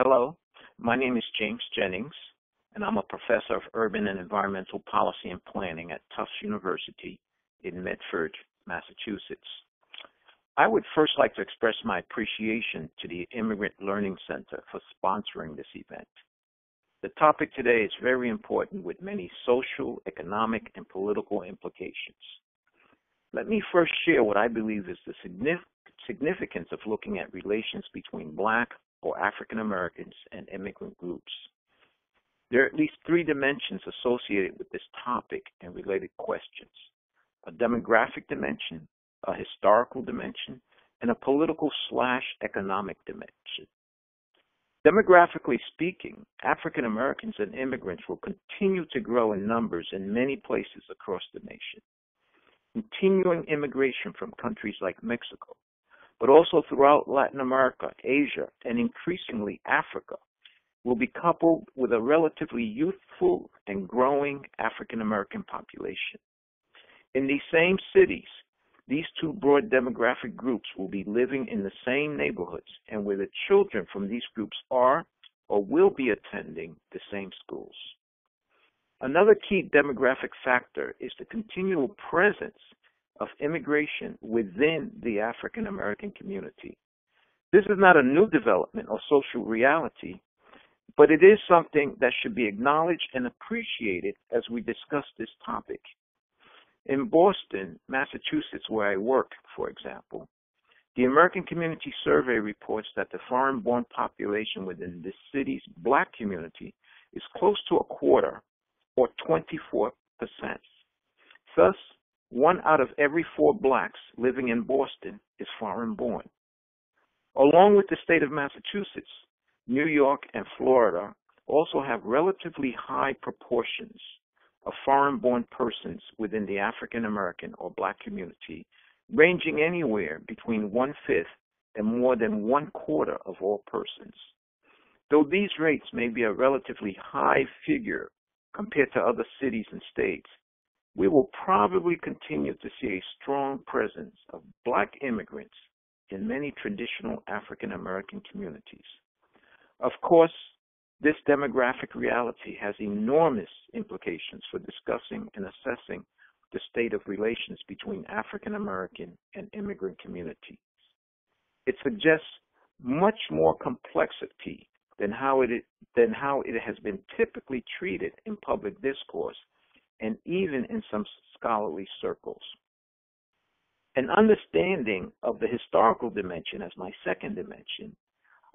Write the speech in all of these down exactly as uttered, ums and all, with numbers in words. Hello, my name is James Jennings, and I'm a professor of urban and environmental policy and planning at Tufts University in Medford, Massachusetts. I would first like to express my appreciation to the Immigrant Learning Center for sponsoring this event. The topic today is very important with many social, economic, and political implications. Let me first share what I believe is the significance of looking at relations between Black or African Americans and immigrant groups. There are at least three dimensions associated with this topic and related questions: a demographic dimension, a historical dimension, and a political slash economic dimension. Demographically speaking, African Americans and immigrants will continue to grow in numbers in many places across the nation. Continuing immigration from countries like Mexico, but also throughout Latin America, Asia, and increasingly Africa, will be coupled with a relatively youthful and growing African American population. In these same cities, these two broad demographic groups will be living in the same neighborhoods and where the children from these groups are or will be attending the same schools. Another key demographic factor is the continual presence of immigration within the African American community. This is not a new development or social reality, but it is something that should be acknowledged and appreciated as we discuss this topic. In Boston, Massachusetts, where I work, for example, the American Community Survey reports that the foreign-born population within this city's Black community is close to a quarter, or twenty-four percent. Thus, one out of every four Blacks living in Boston is foreign-born. Along with the state of Massachusetts, New York and Florida also have relatively high proportions of foreign-born persons within the African American or Black community, ranging anywhere between one-fifth and more than one-quarter of all persons. Though these rates may be a relatively high figure compared to other cities and states, we will probably continue to see a strong presence of Black immigrants in many traditional African American communities. Of course, this demographic reality has enormous implications for discussing and assessing the state of relations between African American and immigrant communities. It suggests much more complexity than how it, than how it has been typically treated in public discourse and even in some scholarly circles. An understanding of the historical dimension as my second dimension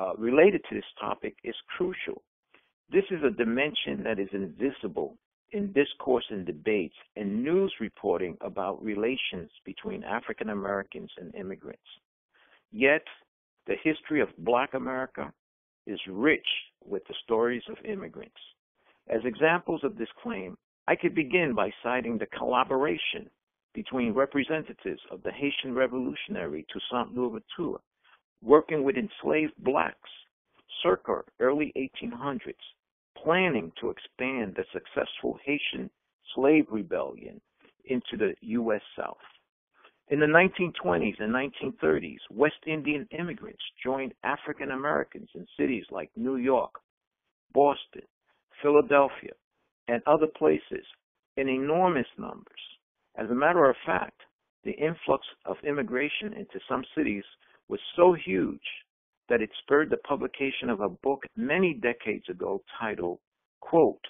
uh, related to this topic is crucial. This is a dimension that is invisible in discourse and debates and news reporting about relations between African Americans and immigrants. Yet, the history of Black America is rich with the stories of immigrants. As examples of this claim, I could begin by citing the collaboration between representatives of the Haitian revolutionary Toussaint Louverture, working with enslaved Blacks, circa early eighteen hundreds, planning to expand the successful Haitian slave rebellion into the U S South. In the nineteen twenties and nineteen thirties, West Indian immigrants joined African Americans in cities like New York, Boston, Philadelphia, and other places in enormous numbers. As a matter of fact, the influx of immigration into some cities was so huge that it spurred the publication of a book many decades ago titled, quote,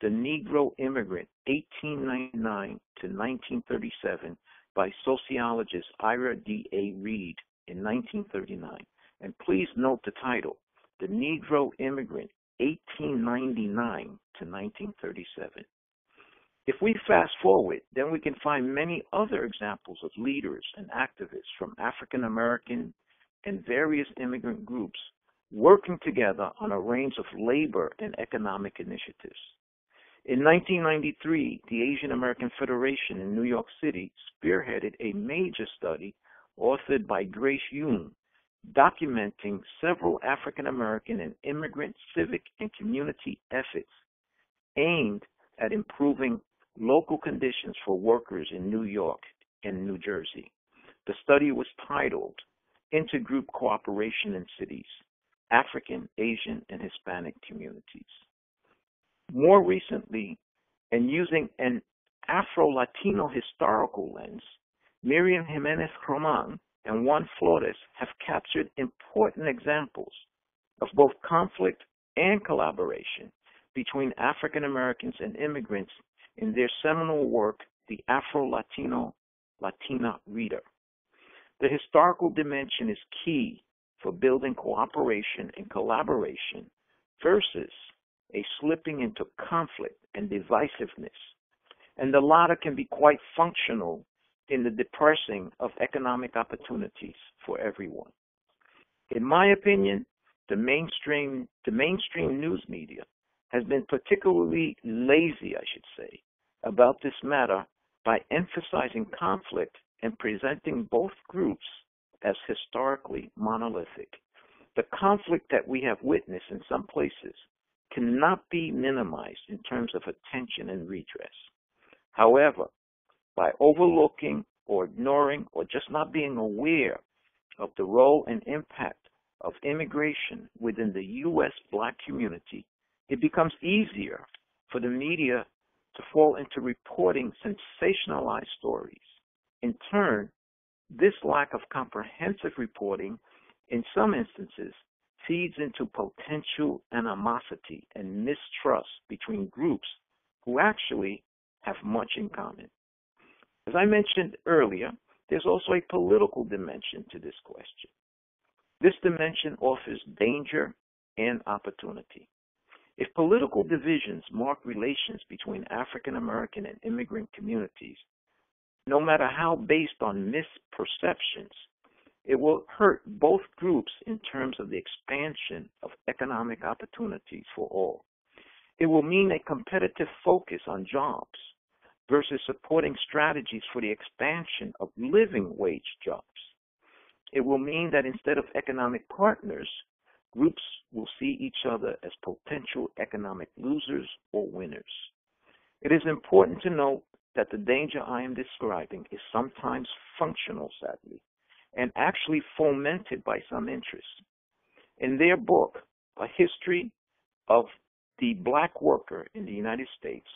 The Negro Immigrant, eighteen ninety-nine to nineteen thirty-seven, by sociologist Ira D. A. Reed in nineteen thirty-nine. And please note the title, The Negro Immigrant, eighteen ninety-nine to nineteen thirty-seven. If we fast forward, then we can find many other examples of leaders and activists from African American and various immigrant groups working together on a range of labor and economic initiatives. In nineteen ninety-three, the Asian American Federation in New York City spearheaded a major study authored by Grace Yoon, documenting several African American and immigrant civic and community efforts aimed at improving local conditions for workers in New York and New Jersey. The study was titled Intergroup Cooperation in Cities, African, Asian, and Hispanic communities. More recently, and using an Afro-Latino historical lens, Miriam Jimenez-Roman and Juan Flores have captured important examples of both conflict and collaboration between African Americans and immigrants in their seminal work, The Afro-Latino-Latina Reader. The historical dimension is key for building cooperation and collaboration versus a slipping into conflict and divisiveness. And the latter can be quite functional in the depressing of economic opportunities for everyone. In my opinion, the mainstream, the mainstream news media has been particularly lazy, I should say, about this matter by emphasizing conflict and presenting both groups as historically monolithic. The conflict that we have witnessed in some places cannot be minimized in terms of attention and redress. However, by overlooking or ignoring or just not being aware of the role and impact of immigration within the U S Black community, it becomes easier for the media to fall into reporting sensationalized stories. In turn, this lack of comprehensive reporting, in some instances, feeds into potential animosity and mistrust between groups who actually have much in common. As I mentioned earlier, there's also a political dimension to this question. This dimension offers danger and opportunity. If political divisions mark relations between African American and immigrant communities, no matter how based on misperceptions, it will hurt both groups in terms of the expansion of economic opportunities for all. It will mean a competitive focus on jobs versus supporting strategies for the expansion of living wage jobs. It will mean that instead of economic partners, groups will see each other as potential economic losers or winners. It is important to note that the danger I am describing is sometimes functional, sadly, and actually fomented by some interests. In their book, A History of the Black Worker in the United States,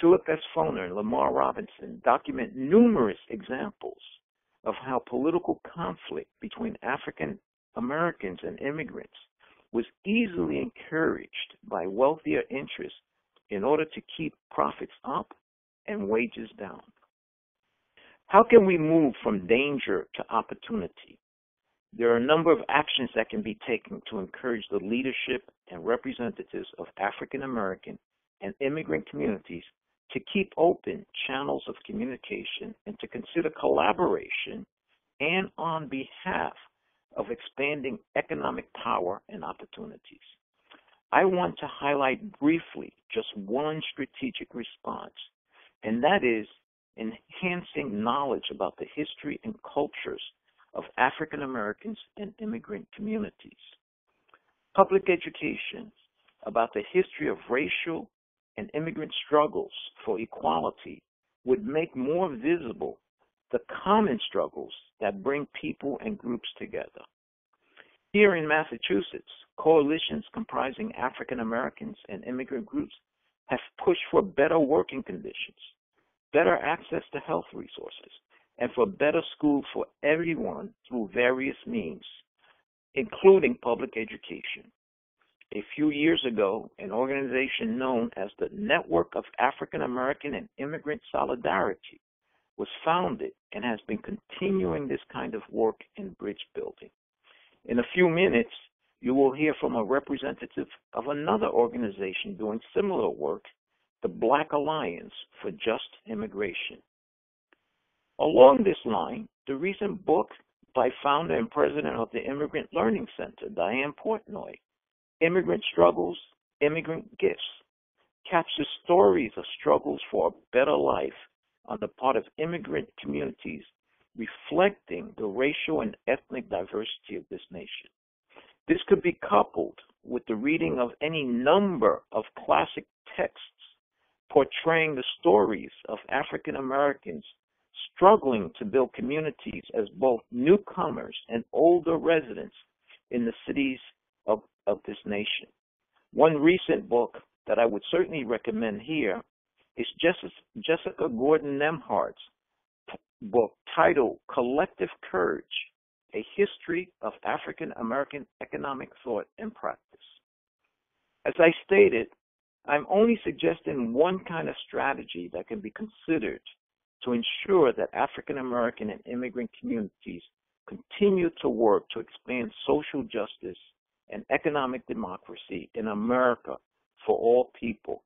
Philip S Foner and Lamar Robinson document numerous examples of how political conflict between African Americans and immigrants was easily encouraged by wealthier interests in order to keep profits up and wages down. How can we move from danger to opportunity? There are a number of actions that can be taken to encourage the leadership and representatives of African American and immigrant communities to keep open channels of communication and to consider collaboration and on behalf of expanding economic power and opportunities. I want to highlight briefly just one strategic response, and that is enhancing knowledge about the history and cultures of African Americans and immigrant communities. Public education about the history of racial and immigrant struggles for equality would make more visible the common struggles that bring people and groups together. Here in Massachusetts, coalitions comprising African Americans and immigrant groups have pushed for better working conditions, better access to health resources, and for better schools for everyone through various means, including public education. A few years ago, an organization known as the Network of African American and Immigrant Solidarity was founded and has been continuing this kind of work in bridge building. In a few minutes, you will hear from a representative of another organization doing similar work, the Black Alliance for Just Immigration. Along this line, the recent book by founder and president of the Immigrant Learning Center, Diane Portnoy, Immigrant Struggles, Immigrant Gifts, captures stories of struggles for a better life on the part of immigrant communities, reflecting the racial and ethnic diversity of this nation. This could be coupled with the reading of any number of classic texts portraying the stories of African Americans struggling to build communities as both newcomers and older residents in the cities of nation. One recent book that I would certainly recommend here is Jessica Gordon Nemhard's book titled Collective Courage, A History of African American Economic Thought and Practice. As I stated, I'm only suggesting one kind of strategy that can be considered to ensure that African American and immigrant communities continue to work to expand social justice and economic democracy in America for all people